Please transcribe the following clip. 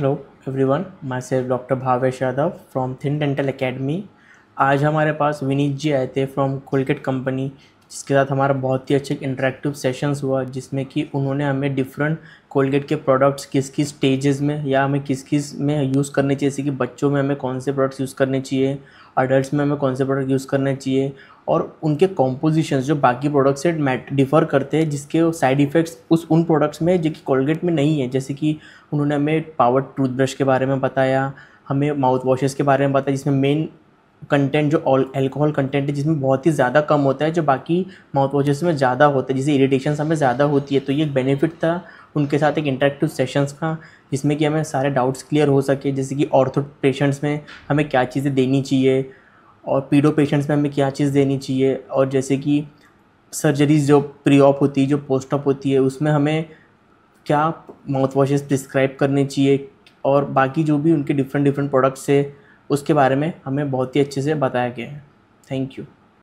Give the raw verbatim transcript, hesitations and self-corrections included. Hello everyone, myself doctor Bhavesh Yadav from thin dental academy. आज हमारे पास विनीत जी आए थे फ्रॉम कोलगेट कंपनी, जिसके साथ हमारा बहुत ही अच्छे इंटरेक्टिव सेशंस हुआ, जिसमें कि उन्होंने हमें डिफरेंट कोलगेट के प्रोडक्ट्स किस किस स्टेजेस में या हमें किस किस में यूज़ करने चाहिए, जैसे कि बच्चों में हमें कौन से प्रोडक्ट्स यूज़ करने चाहिए, अडल्ट में हमें कौन से प्रोडक्ट यूज़ करने चाहिए, और उनके कॉम्पोजिशंस जो बाकी प्रोडक्ट्स से मैट डिफ़र करते हैं, जिसके साइड इफ़ेक्ट्स उस उन प्रोडक्ट्स में जो कि कोलगेट में नहीं है। जैसे कि उन्होंने हमें पावर टूथब्रश के बारे में बताया, हमें माउथ वॉशेस के बारे में बताया, जिसमें मेन कंटेंट जो ऑल एल्कोहल कंटेंट है, जिसमें बहुत ही ज़्यादा कम होता है, जो बाकी माउथ वॉशेस में ज़्यादा होता है, जिससे इरिटेशन हमें ज़्यादा होती है। तो ये एक बेनिफिट था उनके साथ एक इंटरेक्टिव सेशंस का, जिसमें कि हमें सारे डाउट्स क्लियर हो सके, जैसे कि ऑर्थो पेशेंट्स में हमें क्या चीज़ें देनी चाहिए और पीडो पेशेंट्स में हमें क्या चीज़ देनी चाहिए, और जैसे कि सर्जरीज जो प्री ऑप होती है, जो पोस्ट ऑप होती है, उसमें हमें क्या माउथ वॉशेस प्रिस्क्राइब करने चाहिए, और बाकी जो भी उनके डिफरेंट डिफरेंट प्रोडक्ट्स है उसके बारे में हमें बहुत ही अच्छे से बताया गया है। Thank you.